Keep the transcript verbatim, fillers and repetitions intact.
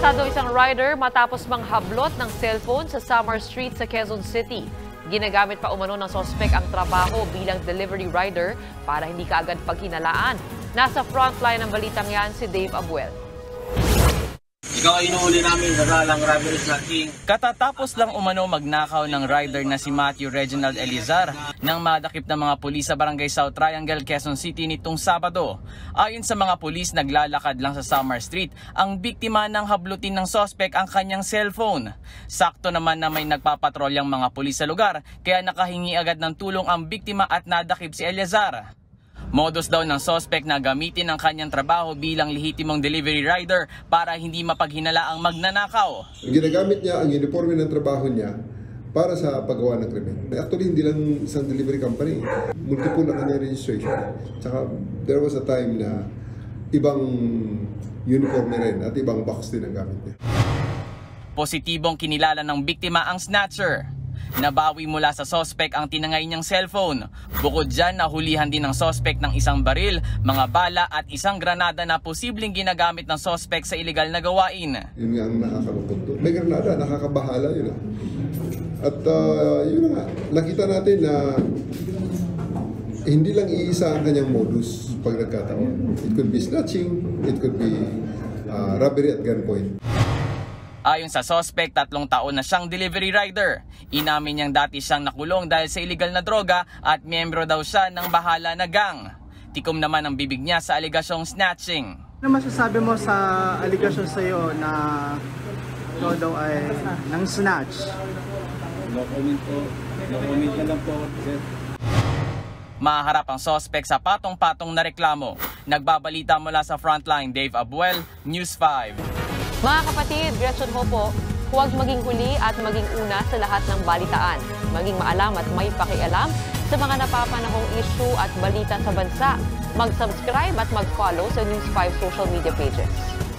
Arestado isang rider matapos manghablot ng cellphone sa Summer Street sa Quezon City. Ginagamit pa umano ng sospek ang trabaho bilang delivery rider para hindi kaagad paghinalaan. Nasa frontline ng balitang yan si Dave Abuel. Ikaw ay inuuli namin sa dalang robbery sa King. Katatapos lang umano magnakaw ng rider na si Matthew Reginald Eliezar nang madakip ng mga pulis sa Barangay South Triangle, Quezon City nitong Sabado. Ayon sa mga pulis, naglalakad lang sa Summer Street ang biktima ng hablutin ng sospek ang kanyang cellphone. Sakto naman na may nagpapatrolyang mga pulis sa lugar kaya nakahingi agad ng tulong ang biktima at nadakip si Eliezar. Modus daw ng sospek na gamitin ang kanyang trabaho bilang lehitimong delivery rider para hindi mapaghinala ang magnanakaw. Ginagamit niya ang uniforme ng trabaho niya para sa paggawa ng krimen. Actually, hindi lang isang delivery company. Multiple na kanyang registration. Tsaka, there was a time na ibang uniforme rin at ibang box din ang gamit niya. Positibong kinilala ng biktima ang snatcher. Nabawi mula sa sospek ang tinangay niyang cellphone. Bukod dyan, nahulihan din ng sospek ng isang baril, mga bala at isang granada na posibleng ginagamit ng sospek sa ilegal na gawain. Yun nga ang nakakalungkot doon. May granada, nakakabahala yun. Ah. At uh, yun nga, nakita natin na hindi lang iisa ang kanyang modus pag nagkataon. It could be snatching, it could be uh, robbery at gunpoint. Ayon sa sospek, tatlong taon na siyang delivery rider. Inamin niyang dati siyang nakulong dahil sa illegal na droga at miyembro daw siya ng bahala na gang. Tikom naman ang bibig niya sa aligasyong snatching. Ano masasabi mo sa aligasyon sa iyo na ito daw ay nang snatch? No comment po. No comment ka lang po. Maharap ang sospek sa patong-patong na reklamo. Nagbabalita mula sa Frontline, Dave Abuel, News five. Mga kapatid, Gretchen ho po, huwag maging huli at maging una sa lahat ng balitaan. Maging maalam at may pakialam sa mga napapanahong issue at balita sa bansa. Mag-subscribe at mag-follow sa News five social media pages.